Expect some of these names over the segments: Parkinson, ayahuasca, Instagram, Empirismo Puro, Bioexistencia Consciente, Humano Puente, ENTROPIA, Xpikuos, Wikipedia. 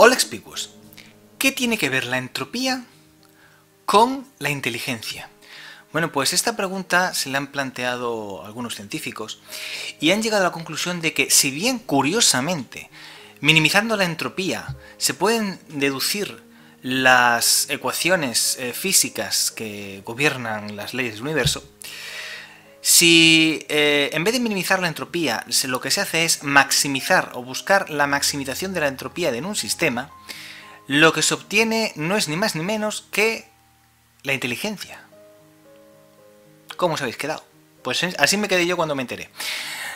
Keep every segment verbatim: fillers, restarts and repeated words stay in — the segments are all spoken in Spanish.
Hola Xpikuos, ¿qué tiene que ver la entropía con la inteligencia? Bueno, pues esta pregunta se la han planteado algunos científicos y han llegado a la conclusión de que, si bien curiosamente, minimizando la entropía, se pueden deducir las ecuaciones eh, físicas que gobiernan las leyes del universo, si eh, en vez de minimizar la entropía, lo que se hace es maximizar o buscar la maximización de la entropía en un sistema, lo que se obtiene no es ni más ni menos que la inteligencia. ¿Cómo os habéis quedado? Pues así me quedé yo cuando me enteré.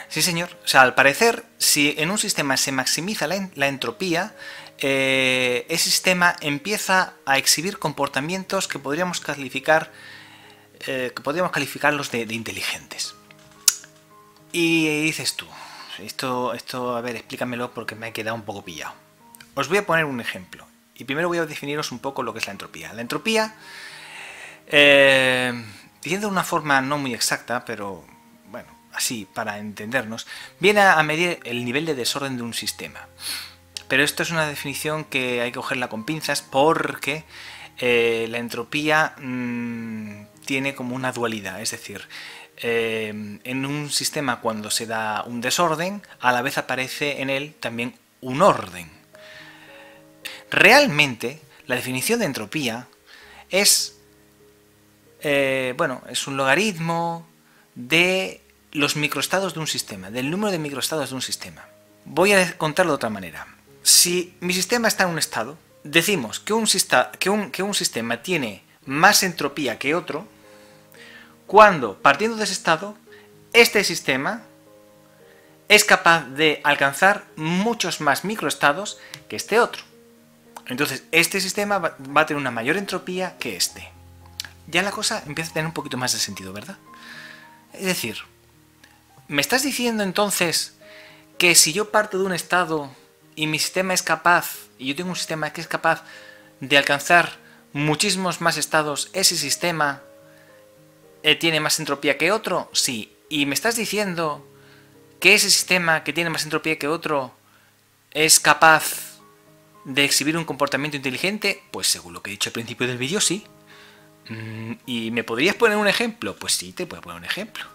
Sí, señor. O sea, al parecer, si en un sistema se maximiza la, la entropía, eh, ese sistema empieza a exhibir comportamientos que podríamos calificar Eh, que podríamos calificarlos de, de inteligentes. Y, y dices tú, esto, esto, a ver, explícamelo porque me he quedado un poco pillado. Os voy a poner un ejemplo. Y primero voy a definiros un poco lo que es la entropía. La entropía, eh, diciendo de una forma no muy exacta, pero bueno, así para entendernos, viene a medir el nivel de desorden de un sistema. Pero esto es una definición que hay que cogerla con pinzas porque eh, la entropía Mmm, tiene como una dualidad, es decir, eh, en un sistema cuando se da un desorden, a la vez aparece en él también un orden. Realmente, la definición de entropía es, eh, bueno, es un logaritmo de los microestados de un sistema, del número de microestados de un sistema. Voy a contarlo de otra manera. Si mi sistema está en un estado, decimos que un, que un, que un sistema tiene más entropía que otro, cuando, partiendo de ese estado, este sistema es capaz de alcanzar muchos más microestados que este otro. Entonces, este sistema va a tener una mayor entropía que este. Ya la cosa empieza a tener un poquito más de sentido, ¿verdad? Es decir, ¿me estás diciendo entonces que si yo parto de un estado y mi sistema es capaz, y yo tengo un sistema que es capaz de alcanzar muchísimos más estados, ese sistema eh, tiene más entropía que otro? Sí. ¿Y me estás diciendo que ese sistema que tiene más entropía que otro es capaz de exhibir un comportamiento inteligente? Pues según lo que he dicho al principio del vídeo, sí. ¿Y me podrías poner un ejemplo? Pues sí, te puedo poner un ejemplo.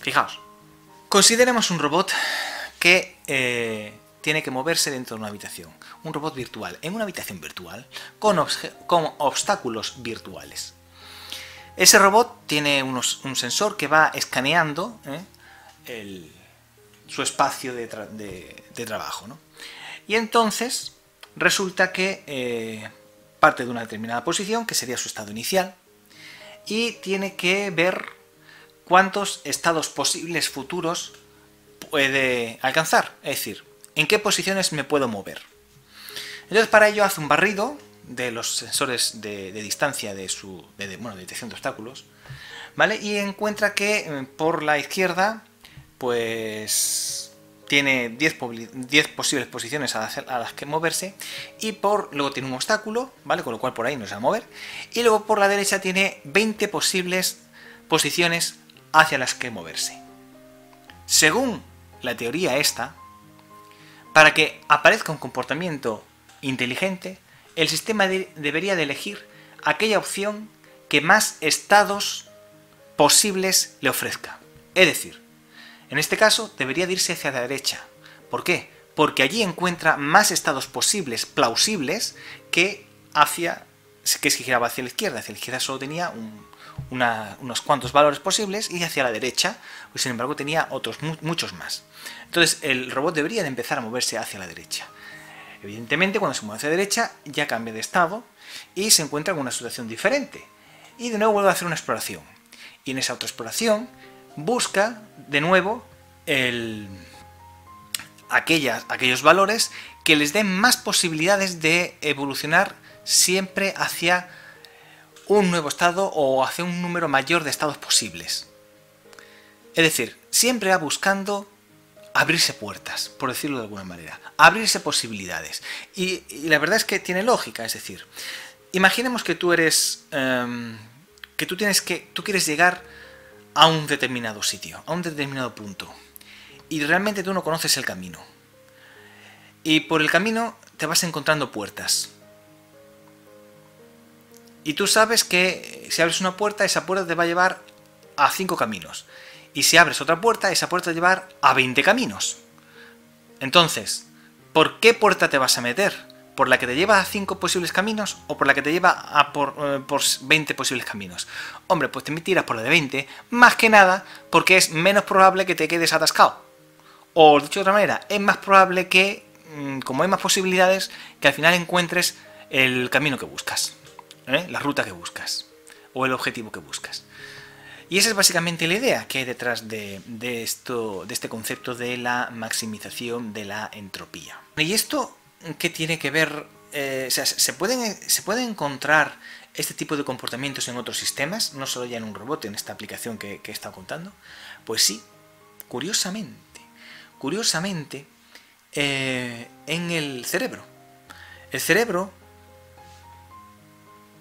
Fijaos. Consideremos un robot que Eh, tiene que moverse dentro de una habitación, un robot virtual, en una habitación virtual, con, con obstáculos virtuales. Ese robot tiene unos, un sensor que va escaneando ¿eh? el, su espacio de, tra de, de trabajo, ¿no? Y entonces resulta que eh, parte de una determinada posición, que sería su estado inicial, y tiene que ver cuántos estados posibles futuros puede alcanzar, es decir, en qué posiciones me puedo mover. Entonces, para ello hace un barrido de los sensores de, de distancia de su de, de, bueno, de detección de obstáculos, ¿vale? Y encuentra que por la izquierda pues tiene diez posibles posiciones a las, a las que moverse, y por luego tiene un obstáculo, ¿vale? Con lo cual por ahí no se va a mover, y luego por la derecha tiene veinte posibles posiciones hacia las que moverse. Según la teoría esta, para que aparezca un comportamiento inteligente, el sistema de, debería de elegir aquella opción que más estados posibles le ofrezca. Es decir, en este caso debería de irse hacia la derecha. ¿Por qué? Porque allí encuentra más estados posibles, plausibles, que hacia que si giraba hacia la izquierda. Hacia la izquierda solo tenía un, una, unos cuantos valores posibles, y hacia la derecha, pues sin embargo, tenía otros mu muchos más. Entonces el robot debería de empezar a moverse hacia la derecha. Evidentemente, cuando se mueve hacia la derecha, ya cambia de estado y se encuentra en una situación diferente. Y de nuevo vuelve a hacer una exploración. Y en esa otra exploración busca de nuevo el, aquellas, aquellos valores que les den más posibilidades de evolucionar siempre hacia un nuevo estado o hacia un número mayor de estados posibles. Es decir, siempre va buscando abrirse puertas, por decirlo de alguna manera, abrirse posibilidades. Y, y la verdad es que tiene lógica. Es decir, imaginemos que tú eres, um, que tú tienes que, tú quieres llegar a un determinado sitio, a un determinado punto, y realmente tú no conoces el camino. Y por el camino te vas encontrando puertas. Y tú sabes que si abres una puerta, esa puerta te va a llevar a cinco caminos. Y si abres otra puerta, esa puerta te va a llevar a veinte caminos. Entonces, ¿por qué puerta te vas a meter? ¿Por la que te lleva a cinco posibles caminos o por la que te lleva a por, eh, por veinte posibles caminos? Hombre, pues te tiras por la de veinte, más que nada porque es menos probable que te quedes atascado. O, dicho de otra manera, es más probable que, como hay más posibilidades, que al final encuentres el camino que buscas. ¿Eh? La ruta que buscas o el objetivo que buscas. Y esa es básicamente la idea que hay detrás de, de, esto, de este concepto de la maximización de la entropía. ¿Y esto qué tiene que ver? Eh, o sea, ¿se pueden, se puede encontrar este tipo de comportamientos en otros sistemas? No solo ya en un robot, en esta aplicación que, que he estado contando. Pues sí, curiosamente, curiosamente eh, en el cerebro. El cerebro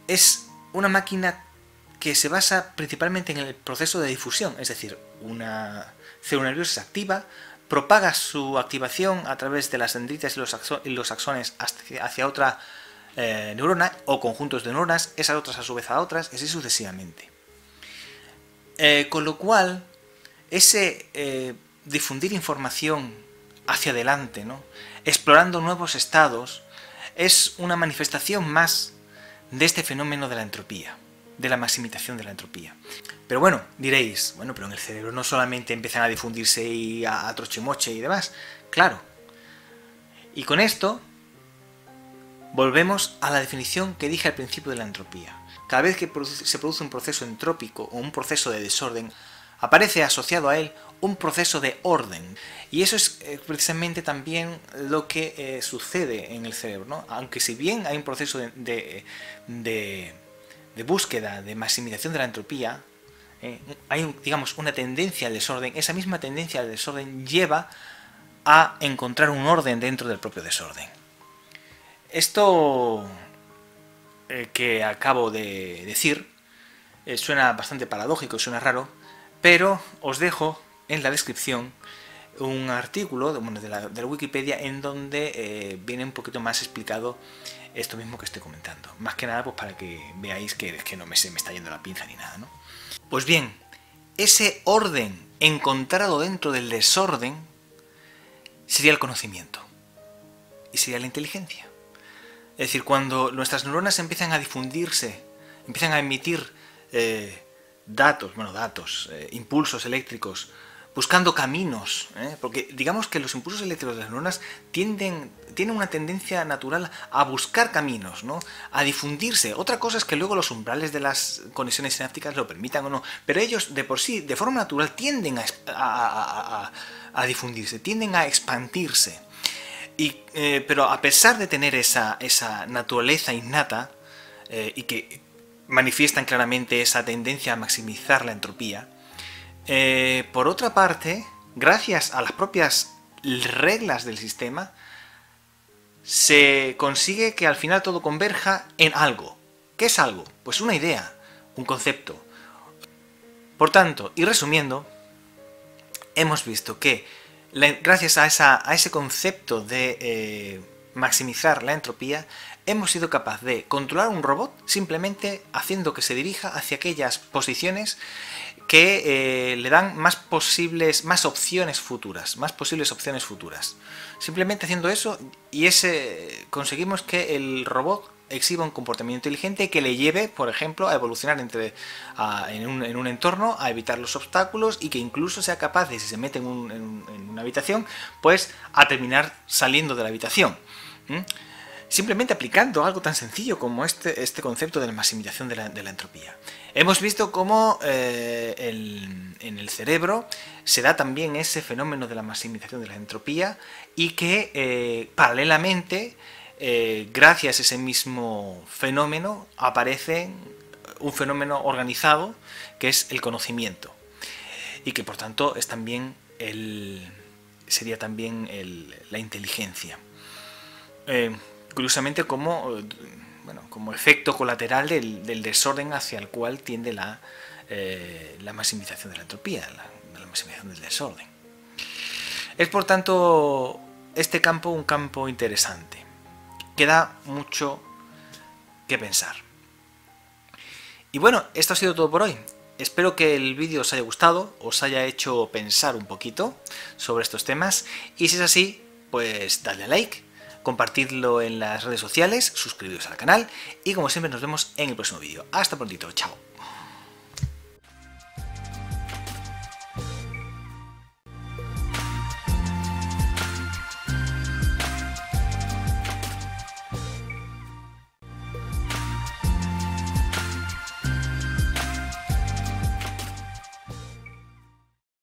es una máquina que se basa principalmente en el proceso de difusión, es decir, una célula nerviosa se activa, propaga su activación a través de las dendritas y los axones hacia otra eh, neurona o conjuntos de neuronas, esas otras a su vez a otras, y así sucesivamente. Eh, con lo cual, ese eh, difundir información hacia adelante, ¿no?, explorando nuevos estados, es una manifestación más de este fenómeno de la entropía, de la maximización de la entropía. Pero bueno, diréis, bueno, pero en el cerebro no solamente empiezan a difundirse y a, a trochimoche y demás. Claro. Y con esto volvemos a la definición que dije al principio de la entropía. Cada vez que produce, se produce un proceso entrópico o un proceso de desorden, aparece asociado a él un proceso de orden. Y eso es precisamente también lo que eh, sucede en el cerebro, ¿no? Aunque si bien hay un proceso de, de, de, de búsqueda, de maximización de la entropía, eh, hay un, digamos, una tendencia al desorden. Esa misma tendencia al desorden lleva a encontrar un orden dentro del propio desorden. Esto eh, que acabo de decir eh, suena bastante paradójico, suena raro, pero os dejo en la descripción un artículo de, bueno, de, la, de la Wikipedia en donde eh, viene un poquito más explicado esto mismo que estoy comentando. Más que nada pues para que veáis que, que no me, se me está yendo la pinza ni nada, ¿no? Pues bien, ese orden encontrado dentro del desorden sería el conocimiento y sería la inteligencia. Es decir, cuando nuestras neuronas empiezan a difundirse, empiezan a emitir Eh, datos, bueno, datos, eh, impulsos eléctricos, buscando caminos, ¿eh? Porque digamos que los impulsos eléctricos de las neuronas tienden, tienen una tendencia natural a buscar caminos, ¿no?, a difundirse. Otra cosa es que luego los umbrales de las conexiones sinápticas lo permitan o no, pero ellos de por sí, de forma natural, tienden a, a, a, a difundirse, tienden a expandirse. Y, eh, pero a pesar de tener esa, esa naturaleza innata eh, y que manifiestan claramente esa tendencia a maximizar la entropía, eh, por otra parte, gracias a las propias reglas del sistema, se consigue que al final todo converja en algo. ¿Qué es algo? Pues una idea, un concepto. Por tanto, y resumiendo, hemos visto que la, gracias a, esa, a ese concepto de eh, maximizar la entropía, hemos sido capaces de controlar un robot simplemente haciendo que se dirija hacia aquellas posiciones que eh, le dan más posibles, más opciones futuras, más posibles opciones futuras. Simplemente haciendo eso y ese conseguimos que el robot exhiba un comportamiento inteligente que le lleve, por ejemplo, a evolucionar entre, a, en, un, en un entorno, a evitar los obstáculos y que incluso sea capaz de, si se mete en, un, en, en una habitación, pues a terminar saliendo de la habitación. ¿Mm? Simplemente aplicando algo tan sencillo como este, este concepto de la maximización de la, de la entropía. Hemos visto cómo eh, el, en el cerebro se da también ese fenómeno de la maximización de la entropía y que eh, paralelamente, eh, gracias a ese mismo fenómeno, aparece un fenómeno organizado que es el conocimiento y que por tanto es también el, sería también el, la inteligencia. Eh, Curiosamente como, bueno, como efecto colateral del, del desorden hacia el cual tiende la, eh, la maximización de la entropía, la, la maximización del desorden. Es por tanto este campo un campo interesante. queda mucho que pensar. Y bueno, esto ha sido todo por hoy. Espero que el vídeo os haya gustado, os haya hecho pensar un poquito sobre estos temas, y si es así, pues dadle a like, compartidlo en las redes sociales, suscribiros al canal, y como siempre nos vemos en el próximo vídeo. Hasta prontito, chao.